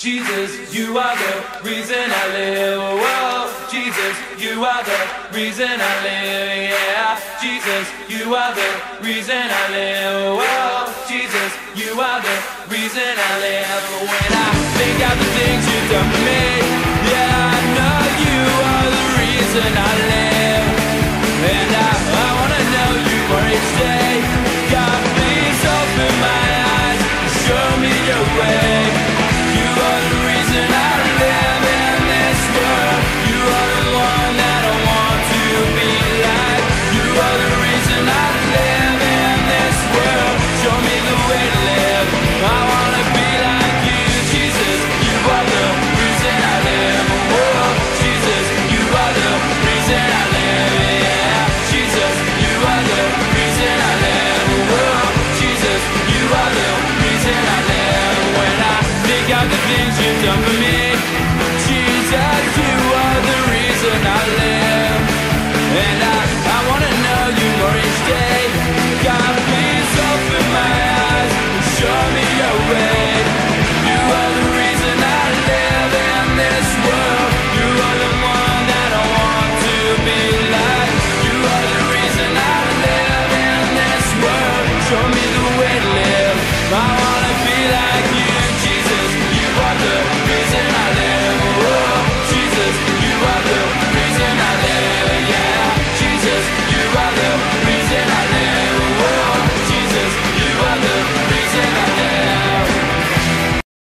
Jesus, you are the reason I live. Oh, Jesus, you are the reason I live. Yeah, Jesus, you are the reason I live. Oh, Jesus, you are the reason I live. When I think of the things you've done for me, yeah, I know you are the reason I live.